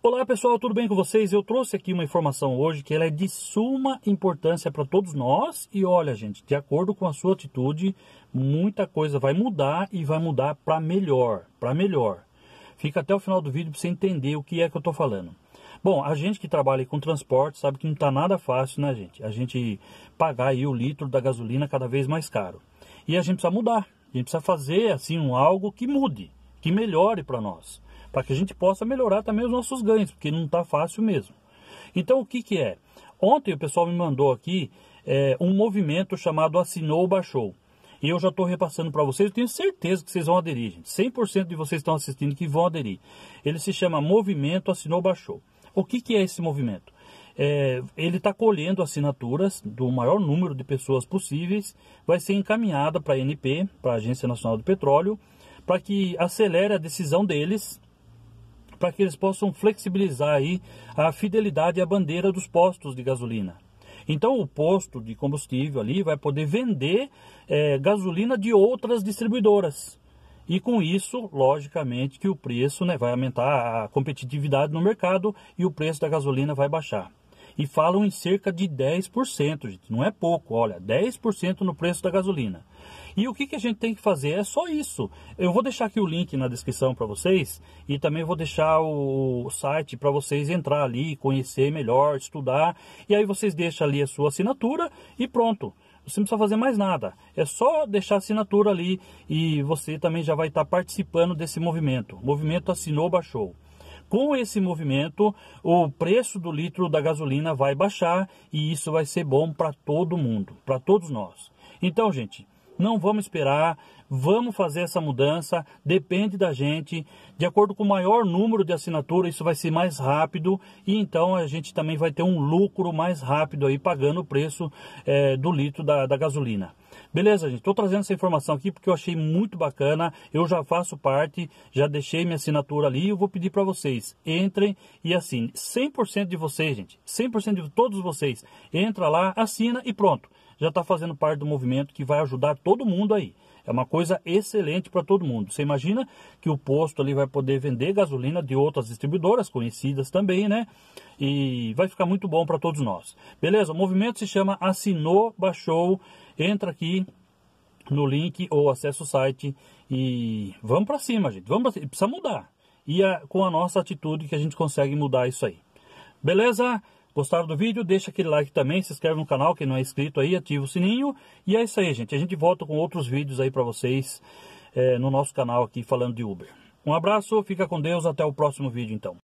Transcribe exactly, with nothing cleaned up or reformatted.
Olá pessoal, tudo bem com vocês? Eu trouxe aqui uma informação hoje que ela é de suma importância para todos nós e olha gente, de acordo com a sua atitude, muita coisa vai mudar e vai mudar para melhor, para melhor. Fica até o final do vídeo para você entender o que é que eu estou falando. Bom, a gente que trabalha com transporte sabe que não está nada fácil, né gente? A gente pagar aí o litro da gasolina cada vez mais caro. E a gente precisa mudar, a gente precisa fazer assim um algo que mude, que melhore para nós. Para que a gente possa melhorar também os nossos ganhos, porque não está fácil mesmo. Então o que que é? Ontem o pessoal me mandou aqui é, um movimento chamado Assinou Baixou. E eu já estou repassando para vocês, eu tenho certeza que vocês vão aderir, gente. cem por cento de vocês estão assistindo que vão aderir. Ele se chama Movimento Assinou Baixou. O que que é esse movimento? É, ele está colhendo assinaturas do maior número de pessoas possíveis, vai ser encaminhada para a A N P, para a Agência Nacional do Petróleo, para que acelere a decisão deles, para que eles possam flexibilizar aí a fidelidade à bandeira dos postos de gasolina. Então o posto de combustível ali vai poder vender é, gasolina de outras distribuidoras. E com isso, logicamente, que o preço né, vai aumentar a competitividade no mercado e o preço da gasolina vai baixar. E falam em cerca de dez por cento, gente. Não é pouco, olha, dez por cento no preço da gasolina. E o que que a gente tem que fazer? É só isso. Eu vou deixar aqui o link na descrição para vocês e também vou deixar o site para vocês entrar ali, conhecer melhor, estudar. E aí vocês deixam ali a sua assinatura e pronto. Você não precisa fazer mais nada. É só deixar a assinatura ali e você também já vai estar participando desse movimento. O movimento Assinou Baixou. Com esse movimento, o preço do litro da gasolina vai baixar e isso vai ser bom para todo mundo, para todos nós. Então, gente, não vamos esperar, vamos fazer essa mudança, depende da gente. De acordo com o maior número de assinaturas, isso vai ser mais rápido e então a gente também vai ter um lucro mais rápido aí pagando o preço é, do litro da, da gasolina. Beleza, gente? Estou trazendo essa informação aqui porque eu achei muito bacana, eu já faço parte, já deixei minha assinatura ali e eu vou pedir para vocês, entrem e assinem. cem por cento de vocês, gente, cem por cento de todos vocês, entra lá, assina e pronto. Já está fazendo parte do movimento que vai ajudar todo mundo aí. É uma coisa excelente para todo mundo. Você imagina que o posto ali vai poder vender gasolina de outras distribuidoras conhecidas também, né? E vai ficar muito bom para todos nós. Beleza? O movimento se chama Assinou Baixou. Entra aqui no link ou acessa o site e vamos para cima, gente. Vamos pra cima. Precisa mudar. E é com a nossa atitude que a gente consegue mudar isso aí. Beleza? Gostaram do vídeo? Deixa aquele like também, se inscreve no canal, quem não é inscrito aí, ativa o sininho. E é isso aí, gente. A gente volta com outros vídeos aí pra vocês é, no nosso canal aqui falando de Uber. Um abraço, fica com Deus, até o próximo vídeo então.